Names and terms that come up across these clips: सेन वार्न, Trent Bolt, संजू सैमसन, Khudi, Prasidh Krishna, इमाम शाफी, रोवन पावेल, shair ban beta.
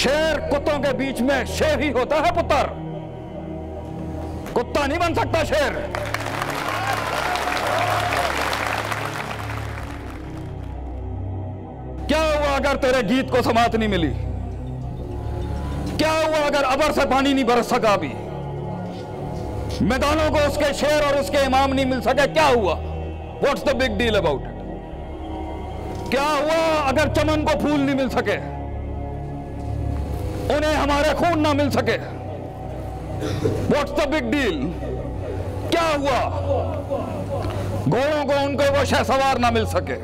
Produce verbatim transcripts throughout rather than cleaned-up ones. शेर कुत्तों के बीच में शेर ही होता है पुत्र, कुत्ता नहीं बन सकता शेर। क्या हुआ अगर तेरे गीत को समात नहीं मिली? क्या हुआ अगर अबर से पानी नहीं बरस सका? अभी मैदानों को उसके शेर और उसके इमाम नहीं मिल सके, क्या हुआ? What's the big deal about it? क्या हुआ अगर चमन को फूल नहीं मिल सके, उन्हें हमारे खून ना मिल सके? What's the big deal? क्या हुआ घोड़ों को उनको वो शहसवार ना मिल सके,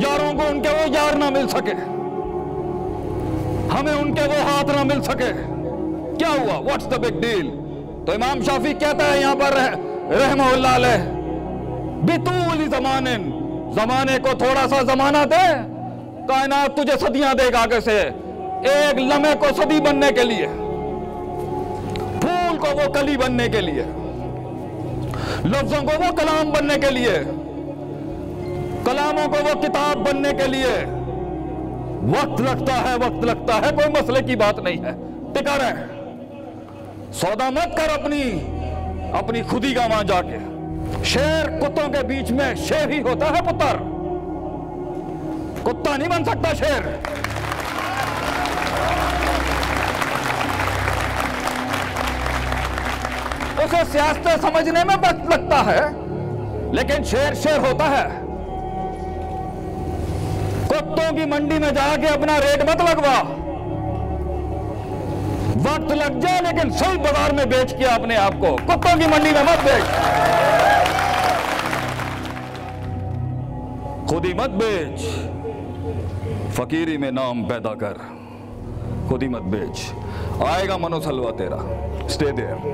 यारों को उनके वो यार ना मिल सके, हमें उनके वो हाथ ना मिल सके? क्या हुआ? What's the big deal? तो इमाम शाफी कहता है यहां पर रहमहुल्लाह अलैह, बितूल ज़मानिन, जमाने को थोड़ा सा जमाना दे, कायनात तुझे सदियां देगा आगे से, एक लम्हे को सदी बनने के लिए, फूल को वो कली बनने के लिए, लफ्जों को वो कलाम बनने के लिए, कलामों को वो किताब बनने के लिए वक्त लगता है, वक्त लगता है, कोई मसले की बात नहीं है, टिका रहे, सौदा मत कर अपनी अपनी खुदी का वहां जाके। शेर कुत्तों के बीच में शेर ही होता है पुत्र, कुत्ता नहीं बन सकता शेर। उसे सियासत समझने में वक्त लगता है, लेकिन शेर शेर होता है। कुत्तों की मंडी में जाके अपना रेट मत लगवा, वक्त लग जाए लेकिन सही बाजार में बेच के अपने आप को कुत्तों की मंडी में मत बेच, खुदी मत बेच, फकीरी में नाम पैदा कर, खुदी मत बेच, आएगा मनोसलवा तेरा। Stay there,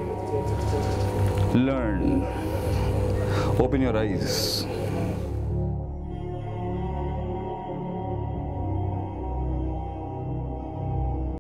learn, open your eyes.